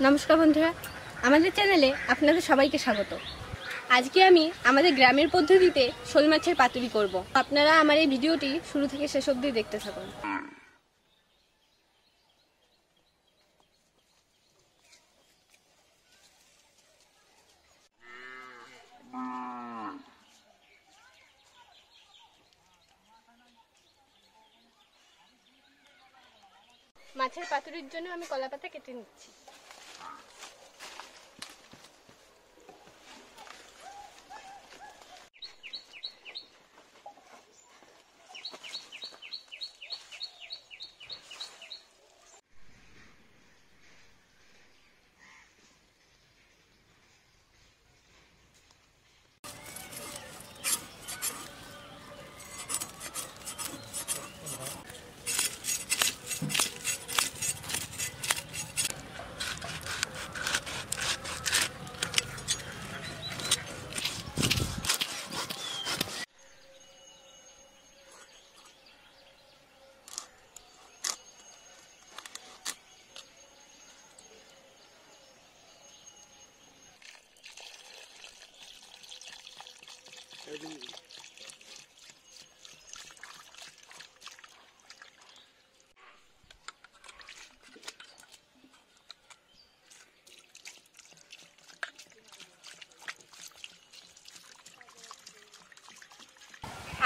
नमस्कार बंधुरा आमादेर चैनेले आपनादेर सबाइके स्वागत। आजके आमी आमादेर ग्रामेर पद्धतिते शोल माछेर पातुरी करब। आपनारा आमार एई भिडियोटी शुरू थेके शेष अब्दि देखते थाकुन। মাছের পাতুরির জন্য আমি কলা পাতা কেটে নিচ্ছি।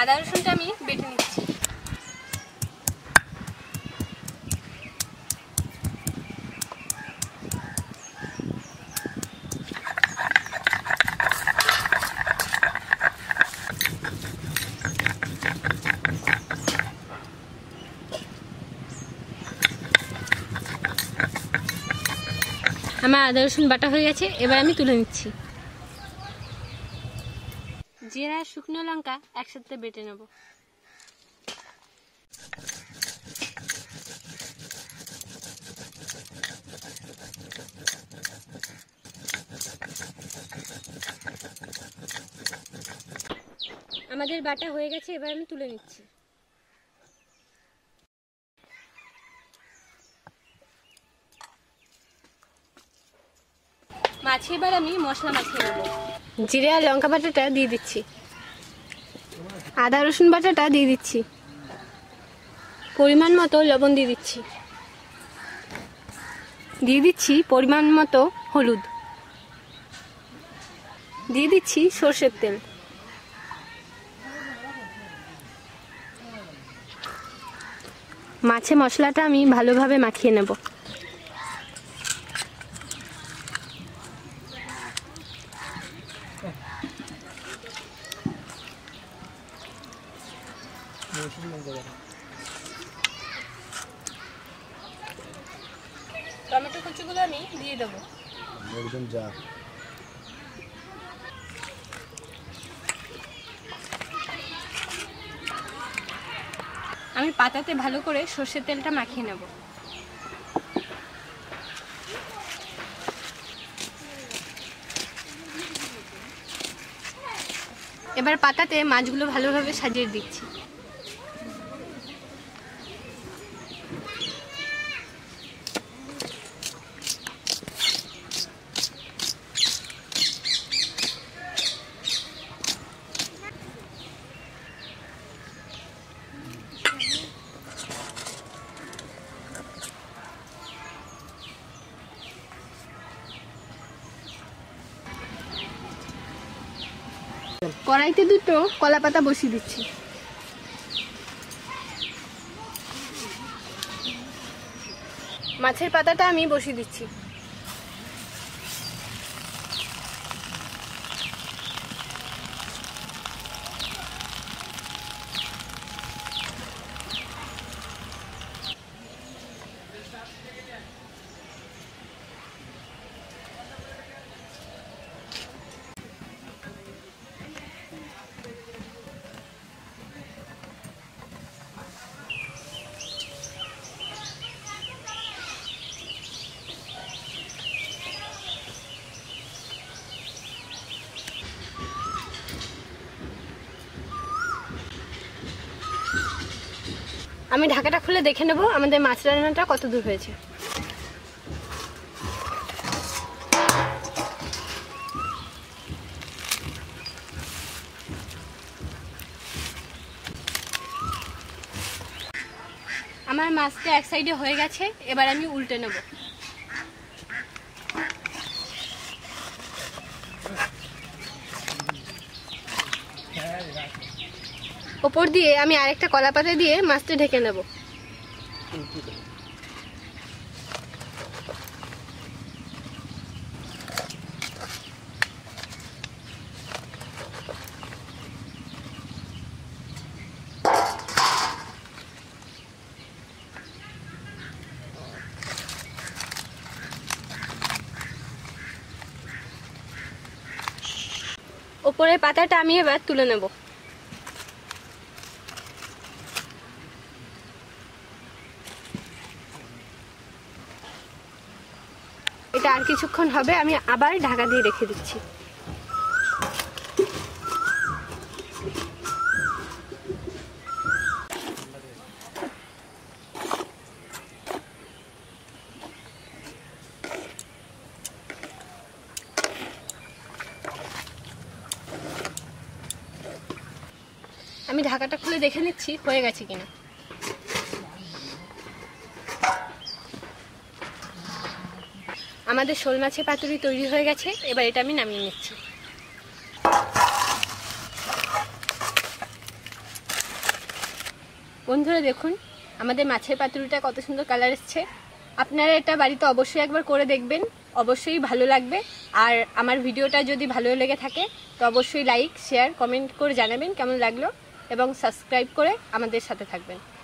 आदा रसुनटा आमी बेटे निচ্ছি। আমার আদা রসুন বাটা হয়ে গেছে, এবার আমি তুলে নিচ্ছি। জিরা শুকনো লঙ্কা একসাথে বেটে নেব। আমাদের বাটা হয়ে গেছে, এবার আমি তুলে নিচ্ছি। মাছে এবার আমি মশলা মাখিয়ে নেব। জিরা লঙ্কা বাটাটা দিয়ে দিচ্ছি, আদা রসুন বাটাটা দিয়ে দিচ্ছি, পরিমাণ মতো লবণ দিয়ে দিচ্ছি, পরিমাণ মতো হলুদ দিয়ে দিচ্ছি, সরষের তেল মাছে। মশলাটা আমি ভালোভাবে মাখিয়ে নেব। টমেটো কুচিগুলো আমি দিয়ে দেব। একদম যা আমি পাতাতে ভালো করে সরষের তেলটা মাখিয়ে নেব। এবার পাতাতে মাছগুলো ভালোভাবে সাজিয়ে দিচ্ছি। কড়াইতে দুটো কলা পাতা বসিয়ে দিচ্ছি। মাছের পাতাটা আমি বসিয়ে দিচ্ছি। আমি ঢাকাটা খুলে দেখে নেব আমাদের মাছ রান্নাটা কত দূর হয়েছে। আমার মাছটা এক সাইডে হয়ে গেছে। এবার আমি উল্টে নেব। উপর দিয়ে আমি আরেকটা কলা পাতা দিয়ে মাছটা ঢেকে নেব। উপরের পাতাটা আমি এবার তুলে নেব। এটা আর কিছুক্ষণ হবে, আমি আবার ঢাকা দিয়ে রেখে দিচ্ছি। আমি ঢাকাটা খুলে দেখে নিচ্ছি হয়ে গেছে কিনা। আমাদের শোল মাছের পাতুরি তৈরি হয়ে গেছে। এবার এটা আমি নামিয়ে নিচ্ছি। বন্ধুরা দেখুন, আমাদের মাছের পাতুরিটা কত সুন্দর কালার এসছে। আপনারা এটা বাড়িতে অবশ্যই একবার করে দেখবেন, অবশ্যই ভালো লাগবে। আর আমার ভিডিওটা যদি ভালো লেগে থাকে তো অবশ্যই লাইক, শেয়ার, কমেন্ট করে জানাবেন কেমন লাগলো এবং সাবস্ক্রাইব করে আমাদের সাথে থাকবেন।